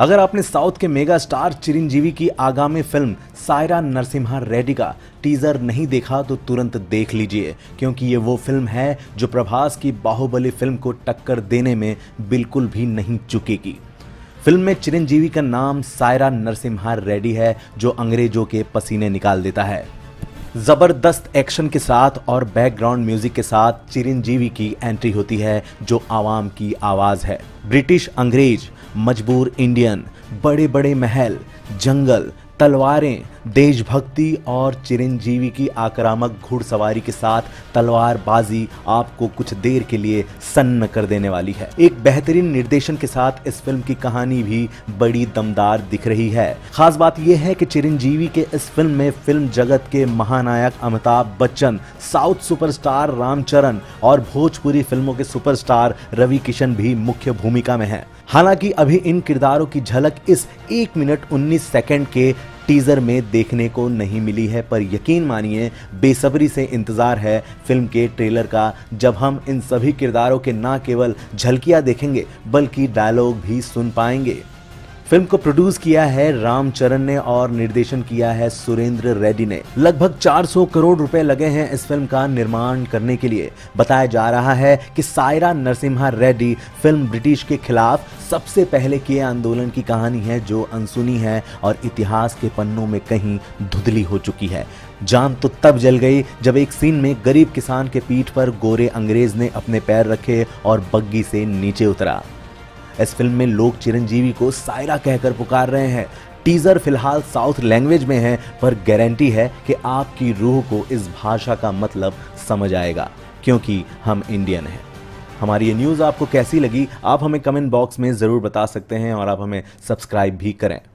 अगर आपने साउथ के मेगा स्टार चिरंजीवी की आगामी फिल्म सायरा नरसिम्हा रेड्डी का टीजर नहीं देखा तो तुरंत देख लीजिए, क्योंकि ये वो फिल्म है जो प्रभास की बाहुबली फिल्म को टक्कर देने में बिल्कुल भी नहीं चुकेगी। फिल्म में चिरंजीवी का नाम सायरा नरसिम्हा रेड्डी है, जो अंग्रेजों के पसीने निकाल देता है। जबरदस्त एक्शन के साथ और बैकग्राउंड म्यूजिक के साथ चिरंजीवी की एंट्री होती है, जो आवाम की आवाज है। ब्रिटिश अंग्रेज, मजबूर इंडियन, बड़े बड़े महल, जंगल, तलवारें, देशभक्ति और चिरंजीवी की आक्रामक घुड़सवारी के साथ तलवारबाजी आपको कुछ देर के लिए सन्न कर देने वाली है। एक बेहतरीन निर्देशन के साथ इस फिल्म की कहानी भी बड़ी दमदार दिख रही है। खास बात यह है कि चिरंजीवी के इस फिल्म में फिल्म जगत के महानायक अमिताभ बच्चन, साउथ सुपरस्टार राम चरण और भोजपुरी फिल्मों के सुपरस्टार रवि किशन भी मुख्य भूमिका में है। हालांकि अभी इन किरदारों की झलक इस 1 मिनट 19 सेकेंड के टीजर में देखने को नहीं मिली है, पर यकीन मानिए बेसब्री से इंतज़ार है फिल्म के ट्रेलर का, जब हम इन सभी किरदारों के ना केवल झलकियां देखेंगे बल्कि डायलॉग भी सुन पाएंगे। फिल्म को प्रोड्यूस किया है राम चरण ने और निर्देशन किया है सुरेंद्र रेड्डी ने। लगभग 400 करोड़ रुपए लगे हैं इस फिल्म का निर्माण करने के लिए। बताया जा रहा है कि सायरा नरसिम्हा रेड्डी फिल्म ब्रिटिश के खिलाफ सबसे पहले किए आंदोलन की कहानी है, जो अनसुनी है और इतिहास के पन्नों में कहीं धुंधली हो चुकी है। जान तो तब जल गई जब एक सीन में गरीब किसान के पीठ पर गोरे अंग्रेज ने अपने पैर रखे और बग्गी से नीचे उतरा। इस फिल्म में लोग चिरंजीवी को सायरा कहकर पुकार रहे हैं। टीजर फिलहाल साउथ लैंग्वेज में है, पर गारंटी है कि आपकी रूह को इस भाषा का मतलब समझ आएगा, क्योंकि हम इंडियन हैं। हमारी ये न्यूज़ आपको कैसी लगी, आप हमें कमेंट बॉक्स में ज़रूर बता सकते हैं और आप हमें सब्सक्राइब भी करें।